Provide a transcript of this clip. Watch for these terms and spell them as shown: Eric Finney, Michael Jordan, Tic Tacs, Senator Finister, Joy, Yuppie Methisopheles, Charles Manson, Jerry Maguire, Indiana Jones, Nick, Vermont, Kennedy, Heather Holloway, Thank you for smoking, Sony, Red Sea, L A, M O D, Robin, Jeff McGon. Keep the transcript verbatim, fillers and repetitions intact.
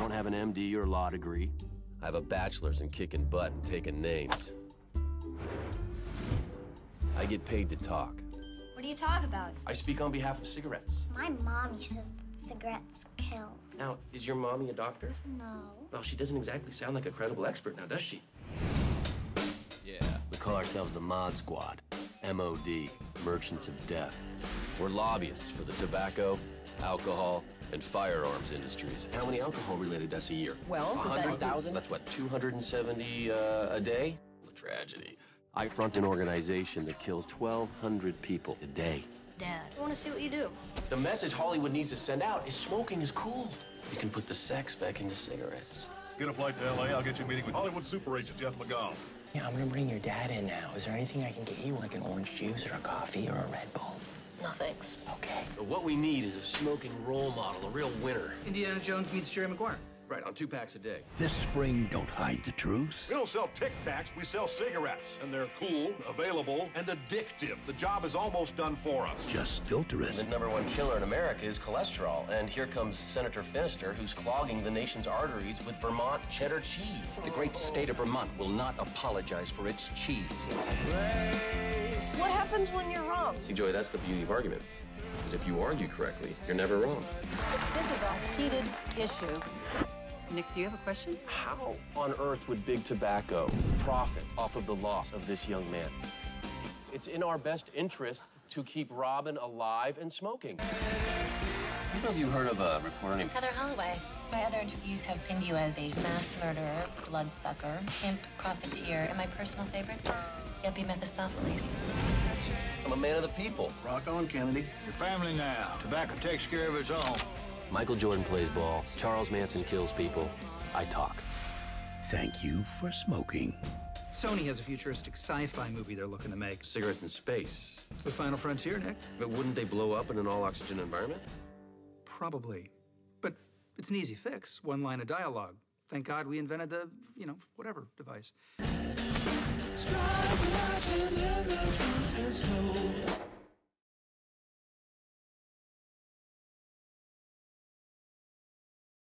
I don't have an M D or law degree. I have a bachelor's in kicking butt and taking names. I get paid to talk. What do you talk about? I speak on behalf of cigarettes. My mommy says cigarettes kill. Now, is your mommy a doctor? No. Well, she doesn't exactly sound like a credible expert now, does she? Yeah. We call ourselves the Mod Squad. M O D, Merchants of Death. We're lobbyists for the tobacco, alcohol, and firearms industries. How many alcohol-related deaths a year? Well, one hundred thousand. That's what, two hundred seventy uh, a day? What a tragedy. I front an organization that kills twelve hundred people a day. Dad, I want to see what you do. The message Hollywood needs to send out is smoking is cool. You can put the sex back into cigarettes. Get a flight to L A. I'll get you a meeting with Hollywood super agent Jeff McGon. Yeah, I'm going to bring your dad in now. Is there anything I can get you, like an orange juice or a coffee or a Red Bull? No, thanks. Okay. But what we need is a smoking role model, a real winner. Indiana Jones meets Jerry Maguire. Right, on two packs a day. This spring, don't hide the truth. We don't sell Tic Tacs, we sell cigarettes. And they're cool, available, and addictive. The job is almost done for us. Just filter it. The number one killer in America is cholesterol. And here comes Senator Finister, who's clogging the nation's arteries with Vermont cheddar cheese. The great state of Vermont will not apologize for its cheese. What happens when you're wrong? See, Joy, that's the beauty of argument. Because if you argue correctly, you're never wrong. This is a heated issue. Nick, do you have a question? How on earth would big tobacco profit off of the loss of this young man? It's in our best interest to keep Robin alive and smoking. Have either of you heard of a reporter named Heather Holloway? My other interviews have pinned you as a mass murderer, bloodsucker, pimp, profiteer, and my personal favorite, Yuppie Methisopheles. I'm a man of the people. Rock on, Kennedy. Your family now. Tobacco takes care of its own. Michael Jordan plays ball, Charles Manson kills people, I talk. Thank you for smoking. Sony has a futuristic sci-fi movie they're looking to make. Cigarettes in space. It's the final frontier, Nick. But wouldn't they blow up in an all-oxygen environment? Probably. But it's an easy fix, one line of dialogue. Thank God we invented the, you know, whatever device. Strike!